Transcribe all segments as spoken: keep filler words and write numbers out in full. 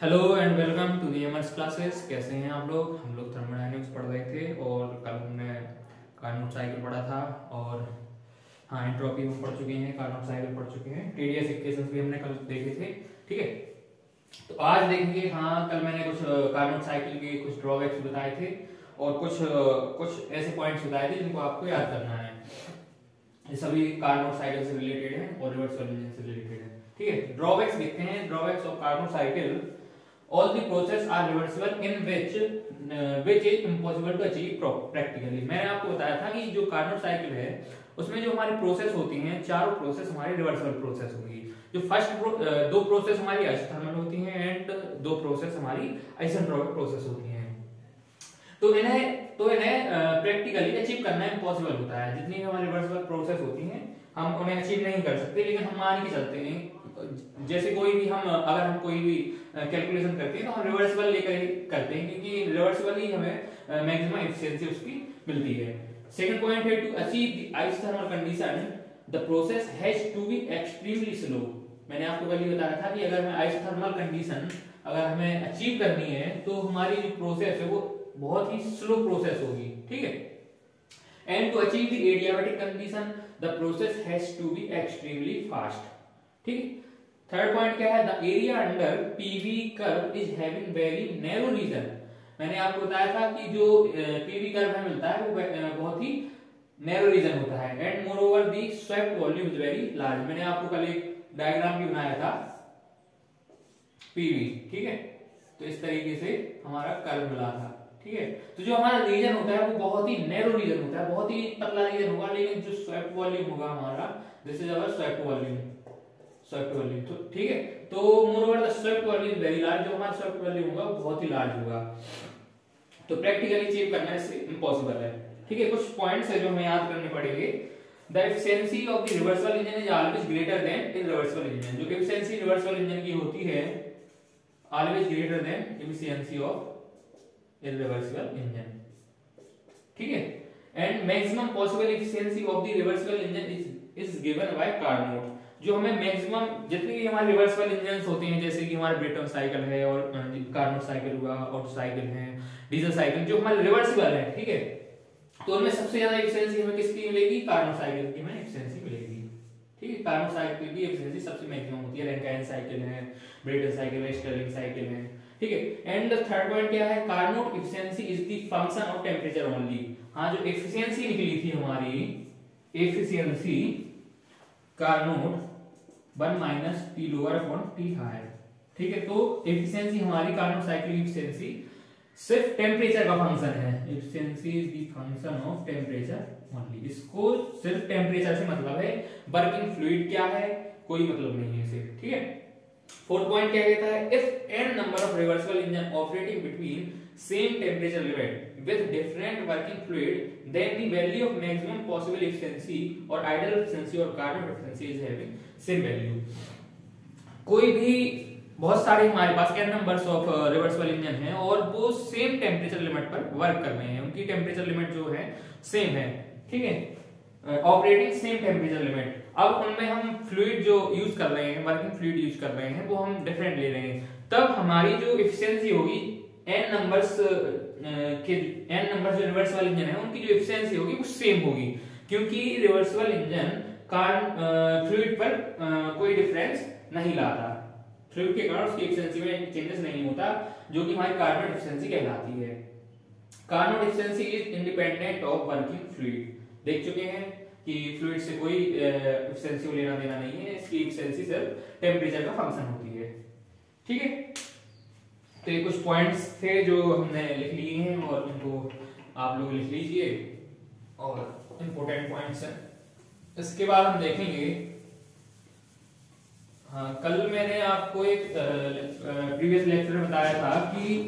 Hello and welcome to the एमर्स classes. कैसे हैं आप लोग? हम लोग थर्मोडाइनमिक्स पढ़ रहे थे और कल हमने कार्नोट साइकिल पढ़ा था और हाँ एंट्रोपी हम पढ़ चुके हैं, कार्नोट साइकिल पढ़ चुके हैं, टीडीएस इक्वेशंस भी हमने कल देखे थे। ठीक है, तो आज देखेंगे, हाँ कल मैंने कुछ कार्नोट साइकिल के कुछ ड्रॉबैक्स बताए थे और कुछ कुछ ऐसे पॉइंट्स बताए थे जिनको आपको याद करना है। ये सभी कार्नोट साइकिल से रिलेटेड है और रिवर्स कन्वर्जन से रिलेटेड है। ठीक है, ड्रॉबैक्स देखते हैं। Drawbacks of Carnot cycle: all the process are reversible in which uh, which is impossible to achieve practically। मैंने आपको बताया था कि जो कार्नोट साइकिल है उसमें जो हमारी प्रोसेस होती हैं, चारों प्रोसेस हमारी रिवर्सिबल प्रोसेस होगी। जो फर्स्ट दो प्रोसेस हमारी आइसोथर्मल होती हैं एंड दो प्रोसेस हमारी आइसेंट्रोपिक प्रोसेस होती हैं। तो इन्हें तो इन्हें प्रैक्टिकली अचीव करना इम्पॉसिबल होता है। जितनी हमारी रिवर्सिबल प्रोसेस होती हैं हम उन्हें अचीव नहीं कर सकते, लेकिन हम मान के चलते हैं जैसे कोई भी हम अगर हम कोई भी कैलकुलेशन करते हैं तो हम रिवर्सिबल लेकर करते हैं, क्योंकि रिवर्सिबल ही हमें मैक्सिमम एफिशिएंसी उसकी मिलती है। सेकंड पॉइंट है, to achieve the isothermal condition the process has to be extremely slow. मैंने आपको पहले बताया था कि अगर हमें आइसोथर्मल कंडीशन अगर हमें अचीव करनी है तो हमारी जो प्रोसेस है वो बहुत ही स्लो प्रोसेस होगी। ठीक है, and to achieve the adiabatic condition the process has to be extremely fast. ठीक है, थर्ड पॉइंट क्या है, the area under PV curve is having very narrow region. मैंने आपको बताया था कि जो पीवी कर्व हमें मिलता है वो बहुत ही नैरो रीजन होता है and moreover the swept volume is very large. मैंने आपको कल एक डायग्राम भी बनाया था पीवी। ठीक है, तो इस तरीके से हमारा कर्व मिला था। ठीक है, तो जो हमारा रीजन होता है वो बहुत ही नैरो रीजन होता है, बहुत ही पतला रीजन होगा, लेकिन जो स्वेप्ट वॉल्यूम होगा हमारा, this is our swept volume. तो ठीक है, तो moreover the swept volume very large, जो हमारा स्वेप्ट वॉल्यूम होगा बहुत ही लार्ज होगा, तो प्रैक्टिकली अचीव करना इससे इम्पॉसिबल है। ठीक है, कुछ पॉइंट्स है जो हमें याद करने पड़ेंगे। The efficiency of the reversible engine is always greater than irreversible engine. जो एफिशिएंसी रिवर्सिबल इंजन की होती है always greater than efficiency of irreversible engine. ठीक है, and maximum possible efficiency of the reversible engine is is given by Carnot. जो हमें maximum जितनी भी हमारे रिवर्सिबल इंजन्स होते हैं, जैसे कि हमारे ब्रेटन साइकिल है और कार्नोट साइकिल हुआ, ऑटो साइकिल है, डीजल साइकिल, जो हमारे रिवर्सिबल है, ठीक है, तो उनमें सबसे ज्यादा एफिशिएंसी हमें किसकी मिलेगी? कार्नोट साइकिल की हमें एफिशिएंसी मिलेगी। ठीक है, कार्नोट साइकिल की एफिशिएंसी सबसे मैक्सिमम होती है। रैंकाइन साइकिल है, ब्रेटन साइकिल है, स्टर्लिंग साइकिल है। ठीक है, एंड थर्ड पॉइंट क्या है, Carnot efficiency is the function of temperature only. हाँ, जो एफिशिएंसी निकली थी हमारी, efficiency Carnot one minus T lower upon T higher. ठीक है, तो एफिशिएंसी हमारी कार्नोट साइकिल एफिशिएंसी सिर्फ टेम्परेचर का फंक्शन है। Efficiency is the function of temperature only. इसको सिर्फ टेम्परेचर से मतलब है, वर्किंग फ्लूइड क्या है कोई मतलब नहीं है इसे। ठीक है, फोर्थ पॉइंट क्या कहता है, if N number of reversible engine operating between same temperature limit with different working fluid then the value of maximum possible efficiency और आइडियल एफिशिएंसी और Carnot efficiency is having same value. कोई भी बहुत सारे हमारे पास N numbers of reversible engine हैं और वो सेम टेम्परेचर लिमिट पर वर्क कर रहे हैं, उनकी टेम्परेचर लिमिट जो है सेम है। ठीक है, ऑपरेटिंग सेम टेम्परेचर लिमिट। अब उनमें हम फ्लूइड जो यूज कर रहे हैं, वर्किंग फ्लूइड यूज कर रहे हैं, वो हम डिफरेंट ले रहे हैं, तब हमारी जो एफिशिएंसी होगी n नंबर्स के n नंबर्स जो रिवर्सिबल इंजन है उनकी जो एफिशिएंसी होगी वो सेम होगी, क्योंकि रिवर्सिबल इंजन कार्न फ्लूइड पर कोई डिफरेंस नहीं लाता, फ्लूइड के कारण उसकी एफिशिएंसी में चेंजेस नहीं होता, जो कि हमारी कार्नोट एफिशिएंसी कहलाती है। Carnot efficiency is independent of working fluid. देख चुके हैं कि फ्लूइड से कोई एफिशिएंसी को लेना देना नहीं है, इसकी एफिशिएंसी सिर्फ टेम्परेचर का फंक्शन होती है। ठीक है, तो ये कुछ पॉइंट्स थे जो हमने लिख लिए हैं और उनको आप लोग लिख लीजिए, और इम्पोर्टेंट पॉइंट्स हैं। इसके बाद हम देखेंगे, हाँ कल मैंने आपको एक प्रीवियस लेक्चर में बताया था कि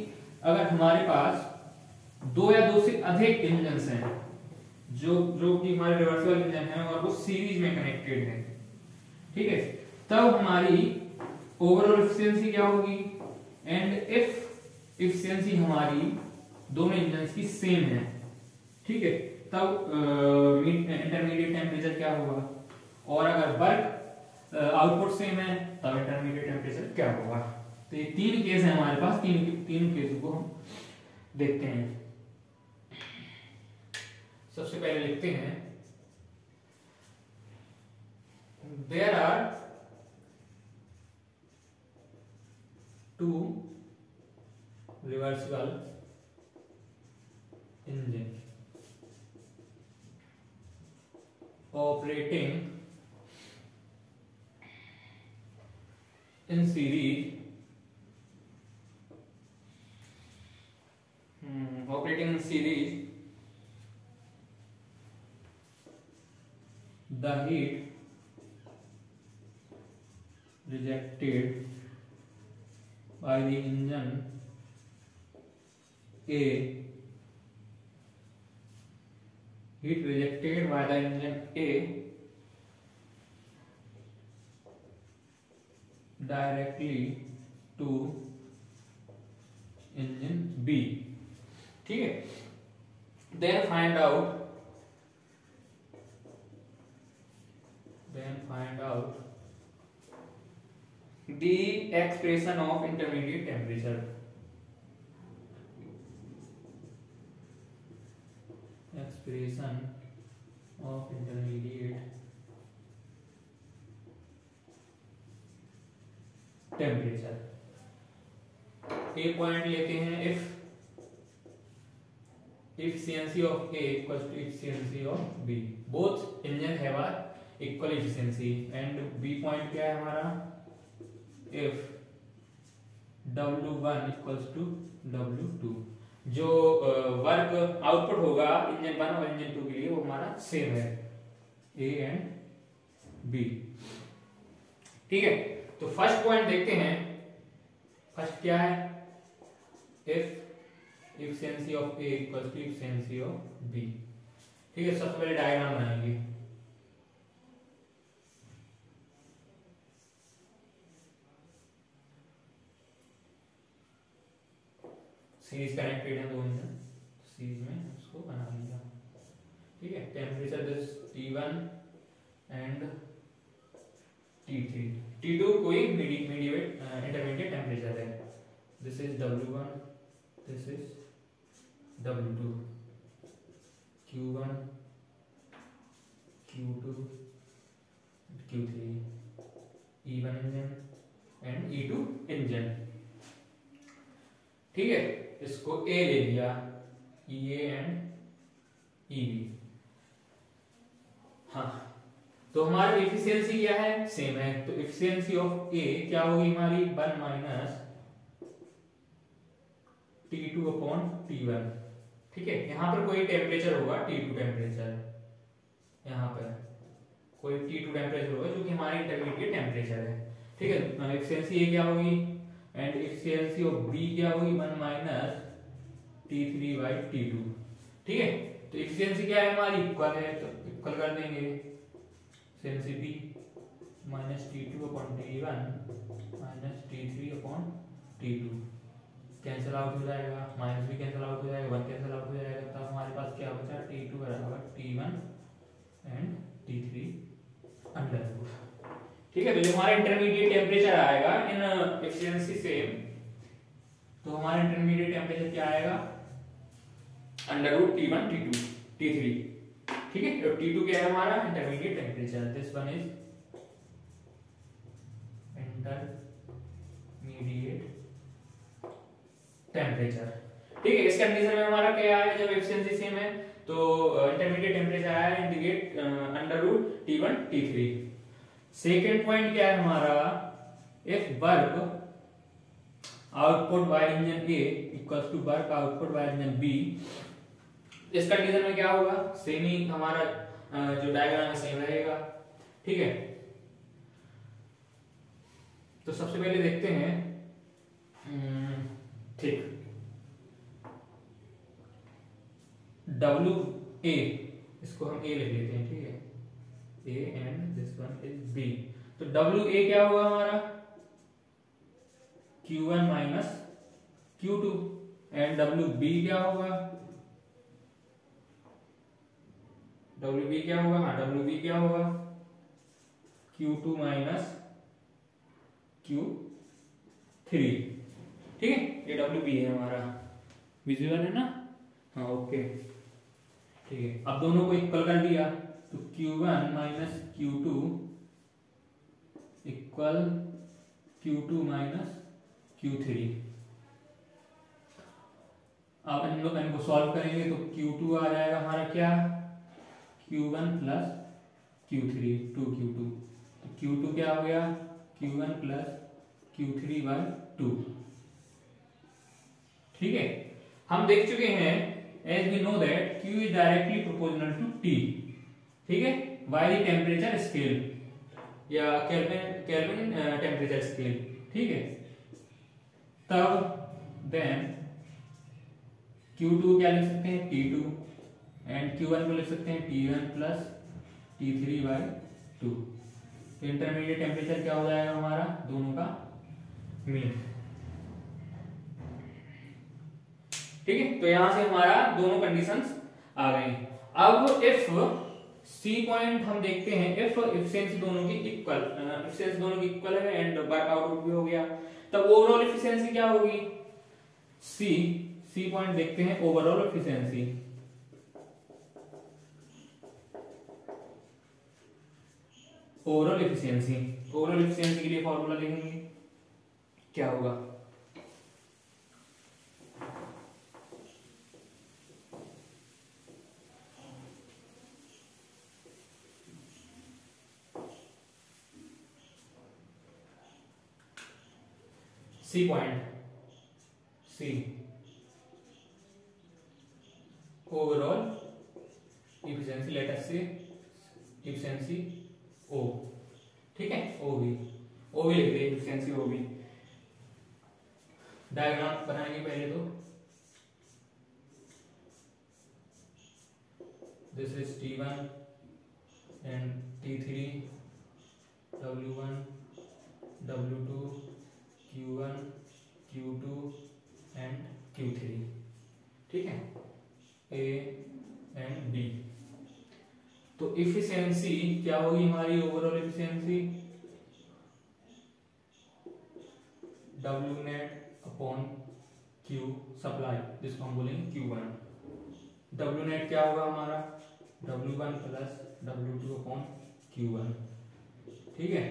अगर हमारे पास दो या दो से अधिक इंजन्स हैं जो जो कि हमारे रिवर्सिबल इंजन हैं और वो सीरीज में कनेक्टेड हैं, ठीक है, तब हमारी ओवरऑल एफिशिएंसी क्या होगी। एंड इफ एफिशिएंसी हमारी दोनों इंजन्स की सेम है, ठीक है, तब इंटरमीडिएट टेम्परेचर क्या होगा, और अगर वर्क आउटपुट सेम है तब इंटरमीडिएट टेम्परेचर क्या होगा। तो ये तीन केस है हमारे पास, तीन तीन केस को हम देखते हैं। सबसे पहले लिखते हैं there are two reversible engine operating in series hmm, operating in series the heat rejected by the engine A, heat rejected by the engine A directly to engine B. ठीक है, then find out, then find out the expression of intermediate temperature, expression of intermediate temperature। A point लेते हैं, if efficiency of A equals to efficiency of B, both engine have a equal efficiency, and B point क्या है हमारा, if W one equals to W two, जो work output होगा engine one और engine two के लिए वो हमारा सेम है, A एंड B। ठीक है, तो फर्स्ट पॉइंट देखते हैं, फर्स्ट क्या है, if efficiency of A equals to efficiency of B। ठीक है, सबसे पहले डायग्राम बनाएंगे, सीरीज कनेक्टेड है दो इंजन, सीरीज में उसको बना लिया। ठीक है, temperature this T one and T three, T two कोई मीडिएट इंटरमीडिएट टेम्परेचर है, this is W one, this is W two, Q one, Q two, Q three, E one engine and E two engine. ठीक है, इसको A ले लिया, E A एंड E B। हाँ, तो हमारी इफिशियंसी क्या है, सेम है, तो इफिशियंसी ऑफ A क्या होगी हमारी, one minus T two upon T one. ठीक है, यहां पर कोई टेम्परेचर होगा, टी टू टेम्परेचर, यहां पर कोई टी टू टेम्परेचर होगा जो कि हमारी इंटरमीडिएट टेम्परेचर है। ठीक है, इफिशियंसी A क्या होगी एंड एफिशिएंसी ऑफ बी क्या होगी, one minus T three by T two. ठीक है, तो एफिशिएंसी क्या है हमारी, इक्वल है, तो इक्वल कर देंगे, efficiency B minus T two upon T one minus T three upon T two, cancel out हो जाएगा, माइनस भी कैंसिल आउट हो जाएगा, वन कैंसिल आउट हो जाएगा, तब हमारे पास क्या बचा, टी टू बराबर T one and T three under root. ठीक है, तो जो हमारा इंटरमीडिएट टेम्परेचर आएगा इन एफिशिएंसी सेम, तो हमारा इंटरमीडिएट टेम्परेचर क्या आएगा, under root T one T two T three. ठीक है, तो टी टू क्या है हमारा intermediate temperature, this one is intermediate temperature. ठीक है, इस कंडीशन में हमारा क्या आएगा, जब एफिशिएंसी सेम है तो इंटरमीडिएट टेम्परेचर आया indicate under root T one T three. Second point क्या है हमारा, if work output by engine A equals to work output by engine B, इस कंडीशन में क्या होगा, सेम ही हमारा जो डायग्राम है सेम रहेगा। ठीक है, तो सबसे पहले देखते हैं, ठीक, डब्ल्यू ए, इसको हम ए लिख लेते हैं। ठीक है, A and this one is B, तो W A क्या होगा हमारा, Q one minus Q two, and W B क्या होगा, W B क्या होगा, हाँ W B क्या होगा, Q two minus Q three. Three. ठीक है, ये डब्ल्यू बी है हमारा, विजुअल है ना। हाँ ओके ठीक है। अब दोनों को इक्वल कर दिया तो Q one minus Q two equal Q two minus Q three. अब हम लोग इनको सॉल्व करेंगे तो क्यू टू आ जाएगा हमारा क्या, Q one plus Q three two Q two. तो क्यू टू क्या हो गया, Q one plus Q three by two. ठीक है, हम देख चुके हैं as we know that Q is directly proportional to T, ठीक है, बाय द टेम्परेचर स्केल या केल्विन केल्विन टेम्परेचर स्केल। ठीक है, तब देन Q टू क्या लिख सकते हैं, T two, and Q one को लिख सकते हैं T one plus T three by two. Intermediate temperature क्या हो जाएगा हमारा दोनों का मीन। ठीक है, तो यहां से हमारा दोनों कंडीशंस आ गए। अब इफ सी पॉइंट हम देखते हैं, इफ एफिशिएंसी दोनों की इक्वल एफिशिएंसी दोनों की इक्वल है एंड वर्क आउटपुट भी हो गया, तब ओवरऑल एफिशिएंसी क्या होगी। सी सी पॉइंट देखते हैं, overall efficiency overall efficiency overall efficiency के लिए फॉर्मूला लिखेंगे, क्या होगा, सी point C overall efficiency, let us say efficiency ओ। ठीक है, ओ भी ओ भी लिख दे, एफिशिएंसी ओ भी। डायग्राम बनाएंगे पहले तो, this is T one and T three, W one W two Q one, Q two and Q three, ठीक है, A and D। तो इफिशियंसी क्या होगी हमारी, overall efficiency W net upon Q supply, जिसको हम बोलेंगे Q वन। W नेट क्या होगा हमारा, W one plus W two upon Q one. ठीक है,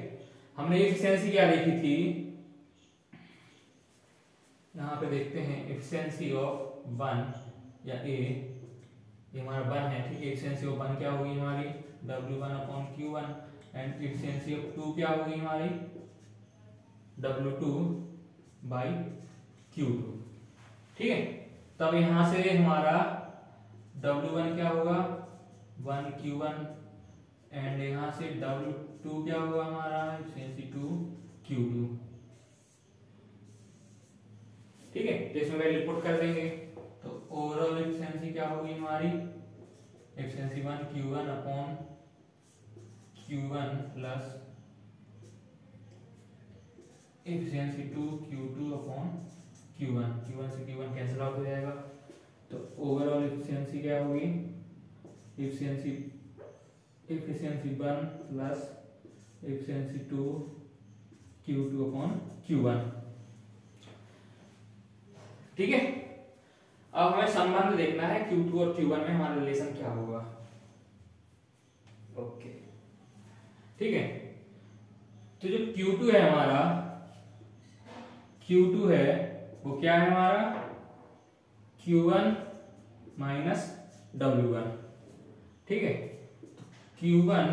हमने इफिशियंसी क्या देखी थी, यहाँ पे देखते हैं एफिशिएंसी ऑफ वन या ए, ये हमारा वन है। ठीक है, एफिशिएंसी ऑफ वन क्या होगी हमारी, W one upon Q one, and efficiency of two क्या होगी हमारी, W two by Q two. ठीक है, तब यहाँ से हमारा डब्ल्यू वन क्या होगा, वन क्यू वन, एंड यहाँ से डब्ल्यू टू क्या होगा हमारा, एफिशिएंसी टू क्यू टू। ठीक है, तो इसमें वैल्यू पुट कर देंगे तो ओवरऑल एफिशिएंसी क्या होगी हमारी, efficiency one Q one upon Q one plus efficiency two Q two upon Q one. Q one से क्यू वन कैंसिल आउट हो जाएगा, तो ओवरऑल एफिशिएंसी क्या होगी, efficiency efficiency one plus efficiency two Q two upon Q one. ठीक है, अब हमें संबंध देखना है Q टू और Q वन में हमारा रिलेशन क्या होगा। ओके ठीक है, तो जो Q टू है हमारा, Q टू है वो क्या है हमारा, Q one minus W one. ठीक है, Q वन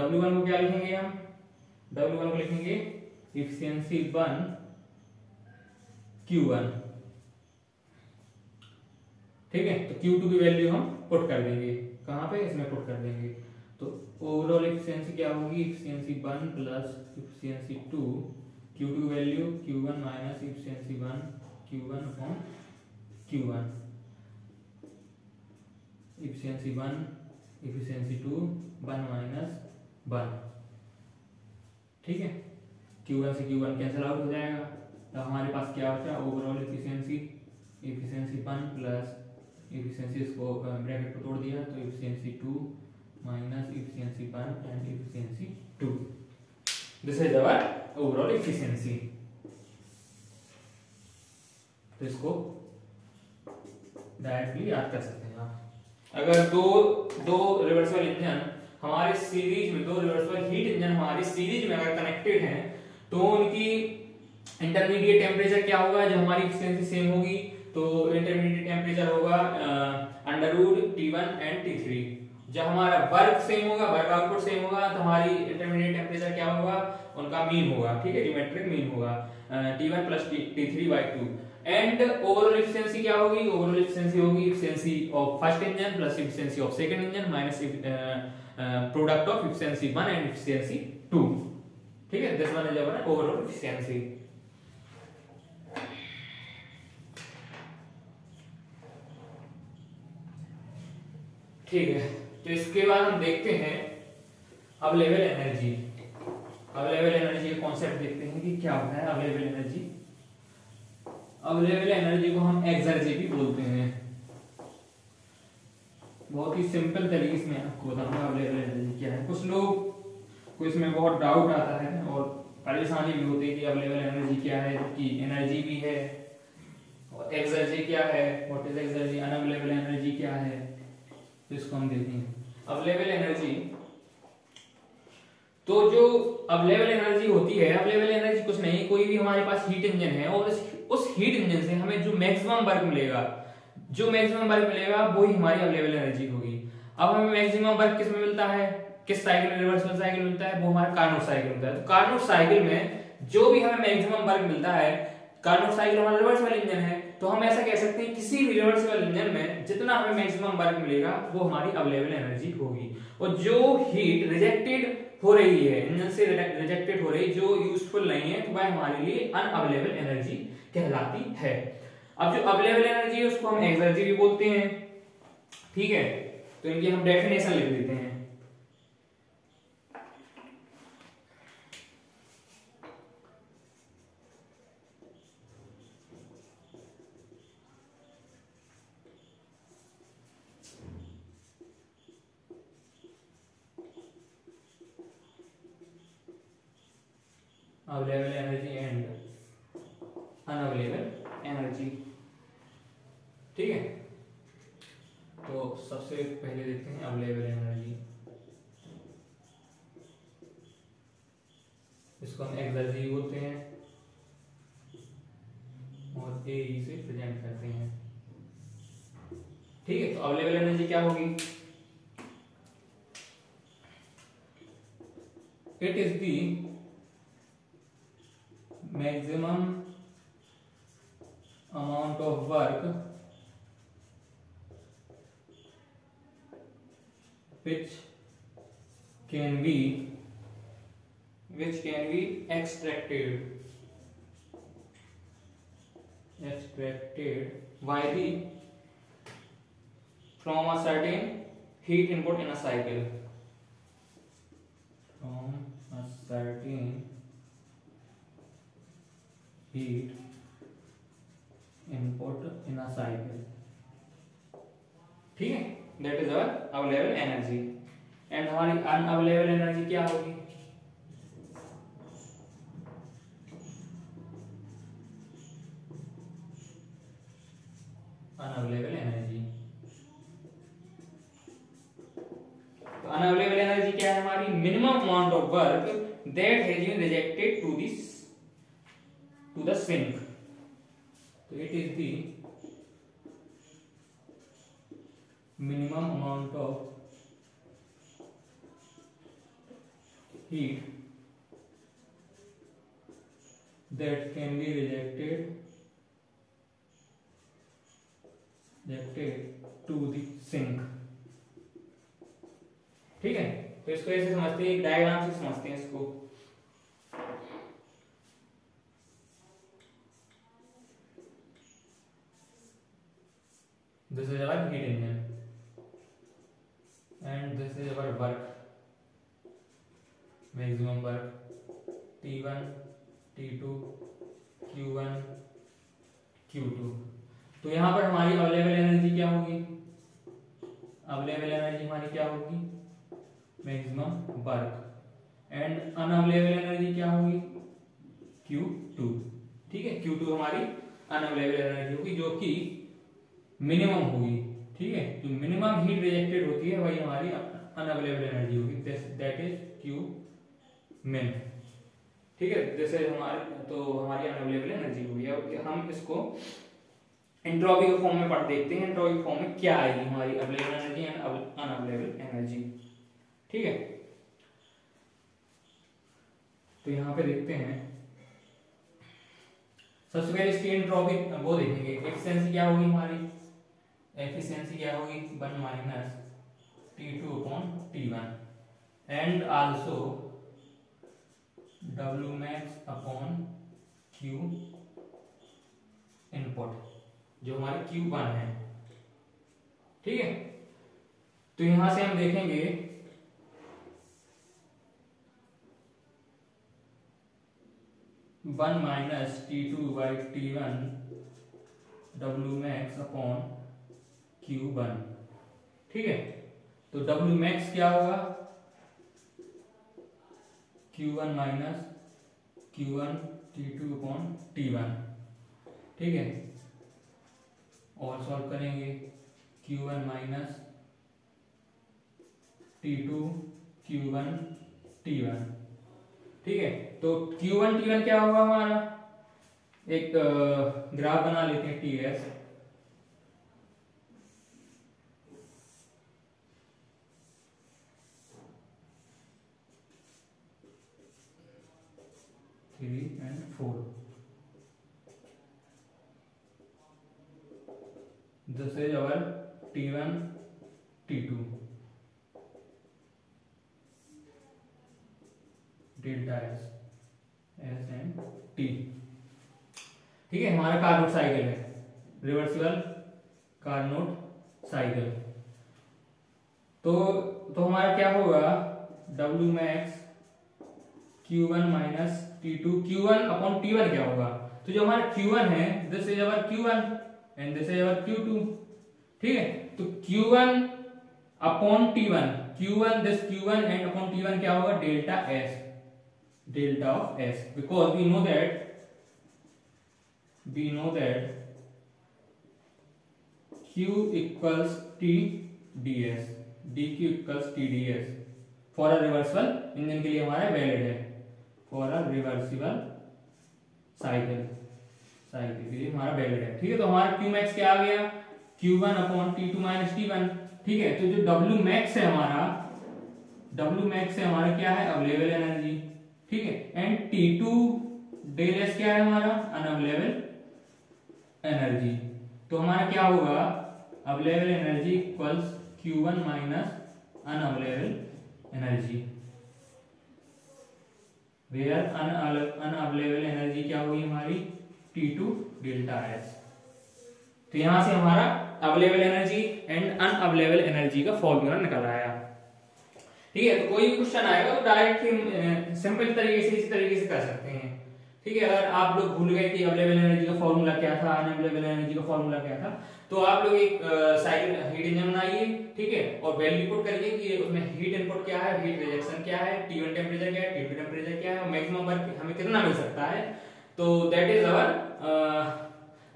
W वन को क्या लिखेंगे हम, W वन को लिखेंगे एफिशिएंसी वन Q वन। ठीक है, तो Q टू की वैल्यू हम पुट कर देंगे, कहाँ पे, इसमें पुट कर देंगे। तो ओवरऑल एफिशिएंसी क्या होगी, efficiency one plus efficiency two, Q two की value Q one minus efficiency one Q one upon Q one, efficiency one efficiency two one minus one. ठीक है, Q वन से Q वन कैंसिल आउट हो जाएगा, तो हमारे पास क्या होता है, overall efficiency efficiency one plus efficiency, इसको ब्रैकेट को तोड़ दिया तो efficiency two minus efficiency one and efficiency two. This is our overall efficiency. तो इसको डायरेक्टली याद कर सकते हैं आप। अगर दो दो रिवर्सिबल इंजन हमारे सीरीज में, दो रिवर्सिबल हीट इंजन हमारी सीरीज में अगर कनेक्टेड हैं तो उनकी इंटरमीडिएट टेम्परेचर क्या होगा, जब हमारी एक्सटेंसी सेम होगी तो इंटरमीडिएट टेम्परेचर होगा under root T one and T three. जब हमारा वर्क सेम होगा, वर्क आउटपुट सेम होगा तो हमारी इंटरमीडिएट टेम्परेचर क्या होगा, उनका मीन होगा, ठीक है, ज्योमेट्रिक मीन होगा T one plus T three by two. And overall efficiency क्या होगी, ओवरऑल एफिशिएंसी होगी efficiency of first engine plus efficiency of second engine minus product of efficiency one and efficiency two, ठीक है, this one is our overall efficiency. ठीक है, तो इसके बाद हम देखते हैं अवेलेबल एनर्जी। अवेलेबल एनर्जी का कॉन्सेप्ट देखते हैं कि क्या होता है अवेलेबल एनर्जी। अवेलेबल एनर्जी को हम एक्सर्जी भी बोलते हैं। बहुत ही सिंपल तरीके से मैं आपको बताऊंगा अवेलेबल एनर्जी क्या है। कुछ लोग को इसमें बहुत डाउट आता है और परेशानी भी होती है कि अवेलेबल एनर्जी क्या है, जबकि एनर्जी भी है। और एक्सर्जी क्या है, what is exergy, unavailable energy क्या है, तो इसको हम देखते हैं। अवेलेबल एनर्जी, तो जो अवेलेबल एनर्जी होती है, अवेलेबल एनर्जी कुछ नहीं, कोई भी हमारे पास हीट इंजन है और उस हीट इंजन से हमें जो मैक्सिमम वर्क मिलेगा, जो मैक्सिमम वर्क मिलेगा वही हमारी अवेलेबल एनर्जी होगी। अब हमें मैक्सिमम वर्क किसमें मिलता है, किस साइकिल में, रिवर्सल साइकिल मिलता है, वो हमारा कार्नोट साइकिल मिलता है। तो कार्नोट साइकिल में जो भी हमें मैक्सिमम वर्क मिलता है, कार्नोट साइकिल हमारा रिवर्सिबल इंजन है, तो हम ऐसा कह सकते हैं किसी भी रिवर्सिबल इंजन में जितना हमें मैक्सिमम वर्क मिलेगा वो हमारी अवेलेबल एनर्जी होगी। और जो हीट रिजेक्टेड हो रही है, इंजन से रिजेक्टेड हो रही, जो यूजफुल नहीं है, तो वह हमारे लिए अनअवेलेबल एनर्जी कहलाती है। अब जो अवेलेबल एनर्जी है उसको हम एक्सर्जी भी बोलते हैं, ठीक है। तो इनकी हम डेफिनेशन लिख देते हैं। Available energy and unavailable energy, ठीक है। तो सबसे पहले देखते हैं अवेलेबल एनर्जी, इसको हम एक्सर्जी बोलते हैं और ए ई से प्रेजेंट करते हैं, ठीक है। तो अवेलेबल एनर्जी क्या होगी, it is the maximum amount of work which can be extracted by the from a certain heat input in a cycle. heat input in a cycle, ठीक है। That is our available energy. And हमारी unavailable energy क्या होगी? Unavailable energy. तो unavailable energy क्या है हमारी? Minimum amount of work that has been rejected to this to the sink. So it is the minimum amount of heat that can be rejected rejected to the sink. ठीक है, तो इसको ऐसे समझते हैं, डायग्राम से समझते हैं इसको। This is our heat engine and this is our work, maximum work T one T two Q one Q two. तो यहाँ पर हमारी अवेलेबल एनर्जी क्या होगी, अवेलेबल एनर्जी हमारी क्या होगी, maximum work. And unavailable energy क्या होगी, क्यू टू, ठीक है। क्यू टू हमारी अनअवेलेबल एनर्जी होगी जो कि मिनिमम होगी, ठीक है। जो मिनिमम हीट रिजेक्टेड होती है वही हमारी अनअवेलेबल एनर्जी होगी, दैट इज क्यू मिन, ठीक है। जैसे हमारे तो हमारी अनअवेलेबल एनर्जी होगी। अब हम इसको एंट्रोपी के फॉर्म में पढ़ देखते हैं, एंट्रोपी फॉर्म में क्या आएगी हमारी available energy and unavailable energy, ठीक है। तो यहाँ पे देखते हैं सबसे पहले इसकी एंट्रोपी वो देखेंगे, एफिशिएंसी क्या होगी हमारी, एफिशिएंसी क्या होगी one minus T two upon T one and also W max upon Q input जो हमारी क्यू वन है, ठीक है। तो यहां से हम देखेंगे one minus T two by T one W max upon Q one, ठीक है। तो डब्ल्यू मैक्स क्या होगा Q one minus Q one T two upon T one, ठीक है। और सॉल्व करेंगे Q one minus T two Q one T one, ठीक है। तो Q वन T वन क्या होगा हमारा, एक ग्राफ बना लेते हैं T D S, three and four. This is our T one T two delta S S and T, ठीक है। हमारा कार्नोट साइकिल है, रिवर्सिबल कार्नोट साइकिल। तो तो हमारा क्या होगा W max Q one minus T two Q one upon T one क्या होगा, तो जो हमारा Q वन है this is our Q one and this is our Q two, ठीक है। तो Q one upon T one, Q one this Q one and upon T one क्या होगा delta S, delta of S, because we know that we know that Q equals T D S, dQ equals T D S for a reversal engine के लिए हमारा valid है, for a reversible cycle cycle के लिए हमारा valid है, ठीक है। तो हमारा क्यू मैक्स क्या आ गया Q one upon T two minus T one, ठीक है। तो जो W मैक्स है हमारा, W मैक्स है हमारा क्या है अवेलेबल एनर्जी, ठीक है। And T two del S क्या है हमारा अनअवेलेबल एनर्जी। तो हमारा क्या होगा available energy equals Q one minus unavailable energy, where unavailable energy क्या होगी हमारी T टू डेल्टा S। तो यहां से हमारा available energy and unavailable energy का फॉर्मूला निकल आया, ठीक है। तो कोई भी क्वेश्चन आएगा तो डायरेक्ट सिंपल तरीके से इसी तरीके से कर सकते हैं, ठीक है। अगर आप लोग भूल गए कि अवेलेबल एनर्जी का फॉर्मूला क्या था, अनअवेलेबल एनर्जी का फॉर्मूला क्या था, तो आप लोग एक साइकिल हीट इंजन बनाइए, ठीक है, और वैल्यू इनपुट करिए कि उसमें हीट इनपुट क्या है, हीट रिजेक्शन क्या है, T वन टेंपरेचर क्या है, T टू टेंपरेचर क्या है, और मैक्सिमम वर्क हमें कितना मिल सकता है। तो that is our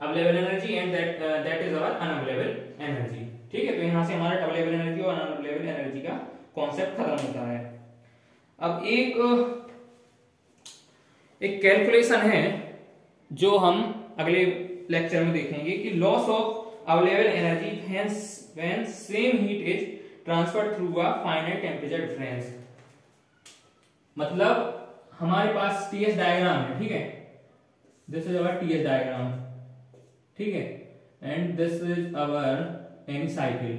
available energy and that that is our unavailable energy, ठीक है। तो यहाँ से हमारा अवेलेबल एनर्जी और अनअवेलेबल एनर्जी का कॉन्सेप्ट खत्म होता है। अब एक एक कैलकुलेशन है जो हम अगले लेक्चर में देखेंगे कि loss of available energy hence when same heat is transferred through a finite temperature difference। मतलब हमारे पास T S डायग्राम है, ठीक है, this is our T S diagram, ठीक है, and this is our any cycle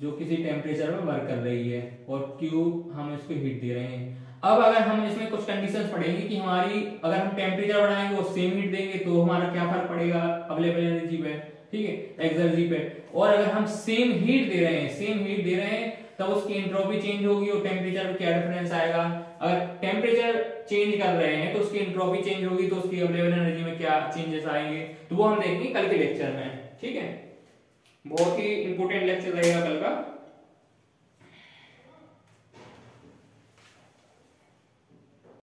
जो किसी टेम्परेचर में वर्क कर रही है और Q हम इसको हीट दे रहे हैं। अब अगर हम इसमें कुछ कंडीशंस पड़ेंगे कि हमारी अगर हम टेम्परेचर बढ़ाएंगे और सेम हीट देंगे तो हमारा क्या फर्क पड़ेगा अवेलेबल एनर्जी पे, ठीक है, एक्सर्जी पे। और अगर हम सेम हीट दे रहे हैं सेम हीट दे रहे हैं तब उसकी एंट्रोपी चेंज होगी और टेम्परेचर में क्या डिफरेंस आएगा। अगर टेम्परेचर चेंज कर रहे हैं तो उसकी एंट्रोपी चेंज होगी तो उसकी अवेलेबल एनर्जी में क्या चेंजेस आएंगे, तो वो हम देखेंगे कल के लेक्चर में, ठीक है। बहुत ही इंपोर्टेंट लेक्चर रहेगा कल का।